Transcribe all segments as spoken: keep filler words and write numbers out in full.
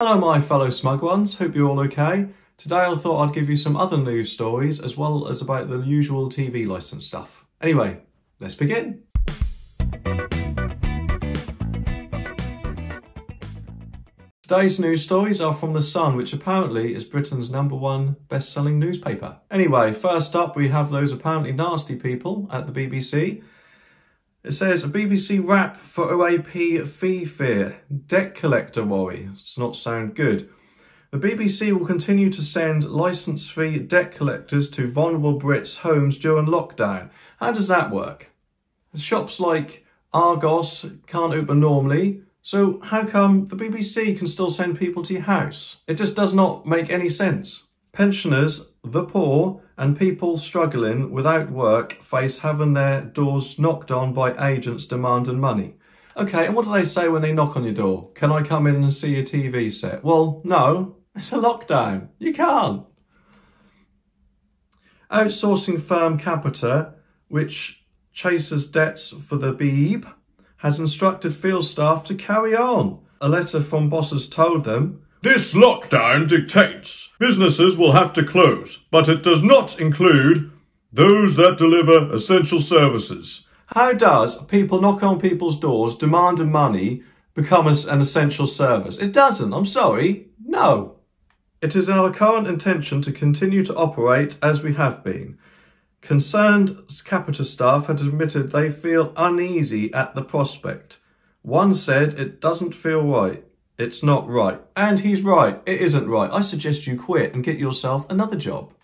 Hello my fellow smug ones, hope you're all okay. Today I thought I'd give you some other news stories as well as about the usual T V licence stuff. Anyway, let's begin. Today's news stories are from the Sun, which apparently is Britain's number one best-selling newspaper. Anyway, first up we have those apparently nasty people at the B B C. It says, a B B C rap for O A P fee fear, debt collector worry. It's not sound good. The B B C will continue to send licence fee debt collectors to vulnerable Brits' homes during lockdown. How does that work? Shops like Argos can't open normally, so how come the B B C can still send people to your house? It just does not make any sense. Pensioners, the poor, and people struggling without work face having their doors knocked on by agents demanding money. Okay, and what do they say when they knock on your door? Can I come in and see your T V set? Well, no, it's a lockdown. You can't. Outsourcing firm Capita, which chases debts for the B E E B, has instructed field staff to carry on. A letter from bosses told them, this lockdown dictates businesses will have to close, but it does not include those that deliver essential services. How does people knock on people's doors, demanding money, become an essential service? It doesn't, I'm sorry, no. It is our current intention to continue to operate as we have been. Concerned Capita staff had admitted they feel uneasy at the prospect. One said it doesn't feel right. It's not right. And he's right. It isn't right. I suggest you quit and get yourself another job.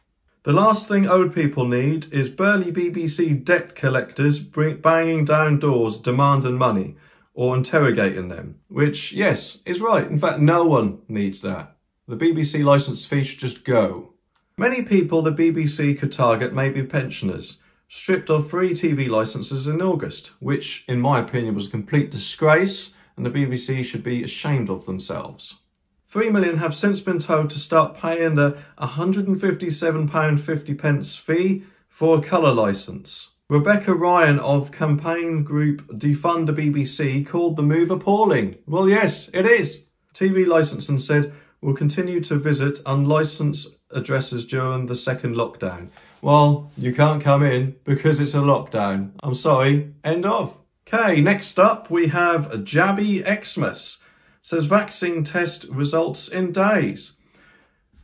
The last thing old people need is burly B B C debt collectors banging down doors demanding money or interrogating them, which, yes, is right. In fact, no one needs that. The B B C licence fee should just go. Many people the B B C could target may be pensioners, stripped of free T V licences in August, which, in my opinion, was a complete disgrace, and the B B C should be ashamed of themselves. Three million have since been told to start paying the one hundred fifty-seven pounds fifty fee for a colour licence. Rebecca Ryan of campaign group Defund the B B C called the move appalling. Well, yes, it is. T V licensing said, we'll continue to visit unlicensed addresses during the second lockdown. Well, you can't come in because it's a lockdown. I'm sorry, end of. Okay, next up we have Jabby Xmas. It says vaccine test results in days,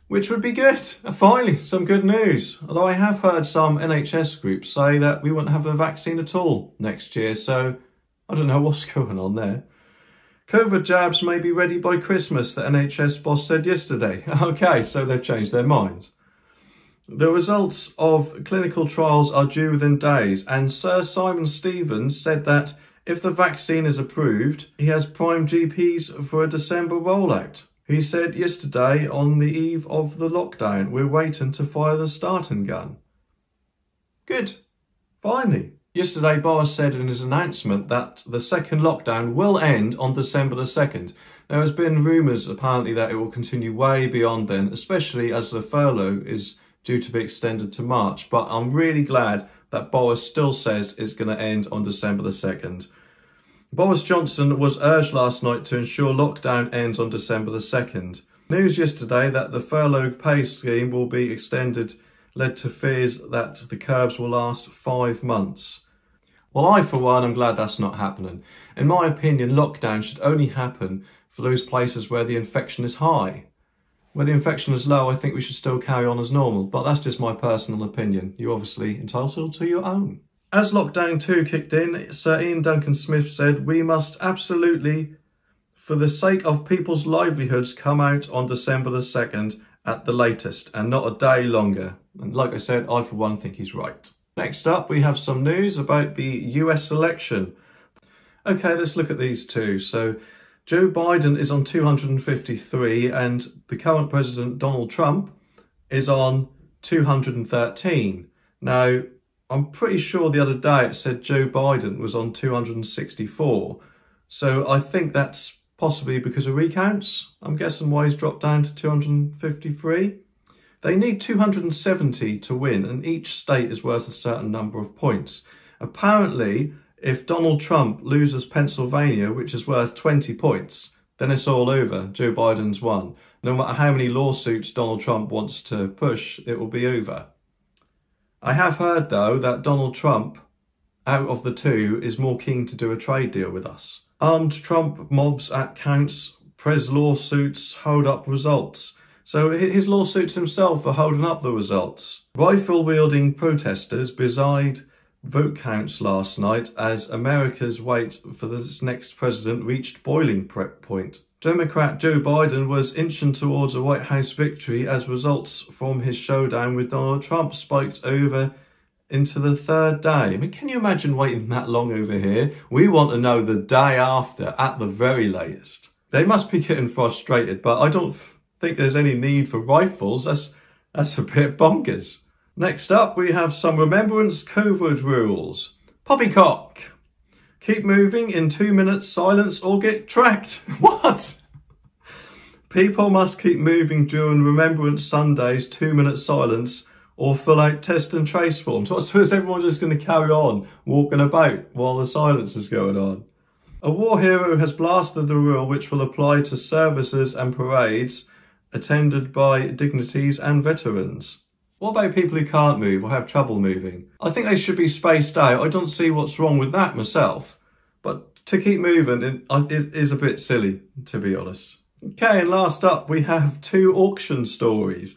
which would be good. Finally, some good news. Although I have heard some N H S groups say that we won't have a vaccine at all next year, so I don't know what's going on there. COVID jabs may be ready by Christmas, the N H S boss said yesterday. Okay, so they've changed their minds. The results of clinical trials are due within days, and Sir Simon Stevens said that if the vaccine is approved, he has primed G Ps for a December rollout. He said yesterday, on the eve of the lockdown, we're waiting to fire the starting gun. Good. Finally. Yesterday, Boris said in his announcement that the second lockdown will end on December the second. There has been rumours, apparently, that it will continue way beyond then, especially as the furlough is due to be extended to March, but I'm really glad that Boris still says it's going to end on December the second. Boris Johnson was urged last night to ensure lockdown ends on December the second. News yesterday that the furlough pay scheme will be extended led to fears that the curbs will last five months. Well, I, for one, am glad that's not happening. In my opinion, lockdown should only happen for those places where the infection is high. Where the infection is low, I think we should still carry on as normal, but that's just my personal opinion. You're obviously entitled to your own. As Lockdown two kicked in, Sir Ian Duncan Smith said, we must absolutely, for the sake of people's livelihoods, come out on December the second at the latest, and not a day longer. And like I said, I for one think he's right. Next up, we have some news about the U S election. Okay, let's look at these two. So, Joe Biden is on two hundred fifty-three and the current president, Donald Trump, is on two hundred thirteen. Now, I'm pretty sure the other day it said Joe Biden was on two hundred sixty-four. So I think that's possibly because of recounts. I'm guessing why he's dropped down to two hundred fifty-three. They need two hundred seventy to win and each state is worth a certain number of points. Apparently, if Donald Trump loses Pennsylvania, which is worth twenty points, then it's all over. Joe Biden's won. No matter how many lawsuits Donald Trump wants to push, it will be over. I have heard, though, that Donald Trump, out of the two, is more keen to do a trade deal with us. Armed Trump mobs at counts, press lawsuits hold up results. So his lawsuits himself are holding up the results. Rifle-wielding protesters beside vote counts last night as America's wait for this next president reached boiling point. Democrat Joe Biden was inching towards a White House victory as results from his showdown with Donald Trump spiked over into the third day. I mean, can you imagine waiting that long over here? We want to know the day after, at the very latest. They must be getting frustrated, but I don't think there's any need for rifles. That's, that's a bit bonkers. Next up, we have some Remembrance COVID rules. Poppycock. Keep moving in two minutes silence or get tracked. What? People must keep moving during Remembrance Sunday's two minute silence or fill out test and trace forms. So is everyone just going to carry on walking about while the silence is going on? A war hero has blasted the rule which will apply to services and parades attended by dignitaries and veterans. What about people who can't move or have trouble moving? I think they should be spaced out. I don't see what's wrong with that myself. But to keep moving is a bit silly, to be honest. Okay, and last up, we have two auction stories.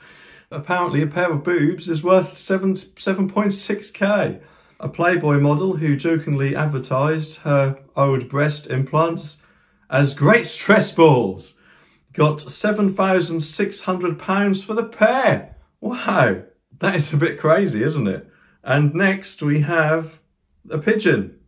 Apparently, a pair of boobs is worth seven point six K. A Playboy model who jokingly advertised her old breast implants as great stress balls got seven thousand six hundred pounds for the pair. Wow. That is a bit crazy, isn't it? And next we have a pigeon.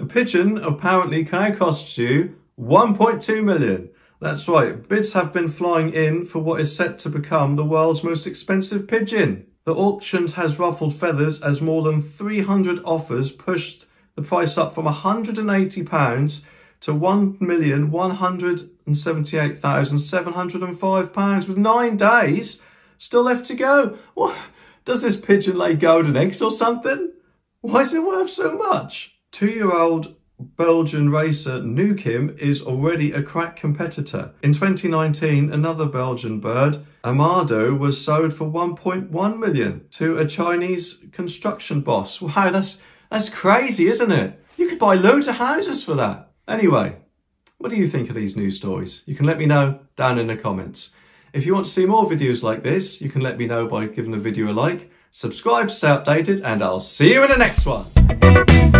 A pigeon apparently can cost you one point two million. That's right, bids have been flying in for what is set to become the world's most expensive pigeon. The auctions has ruffled feathers as more than three hundred offers pushed the price up from one hundred and eighty pounds to one million one hundred and seventy-eight thousand seven hundred and five pounds with nine days still left to go. What? Does this pigeon lay golden eggs or something? Why is it worth so much? Two-year-old Belgian racer Nukim is already a crack competitor. In twenty nineteen, another Belgian bird, Amado, was sold for one point one million to a Chinese construction boss. Wow, that's, that's crazy, isn't it? You could buy loads of houses for that. Anyway, what do you think of these news stories? You can let me know down in the comments. If you want to see more videos like this, you can let me know by giving the video a like, subscribe to stay updated, and I'll see you in the next one.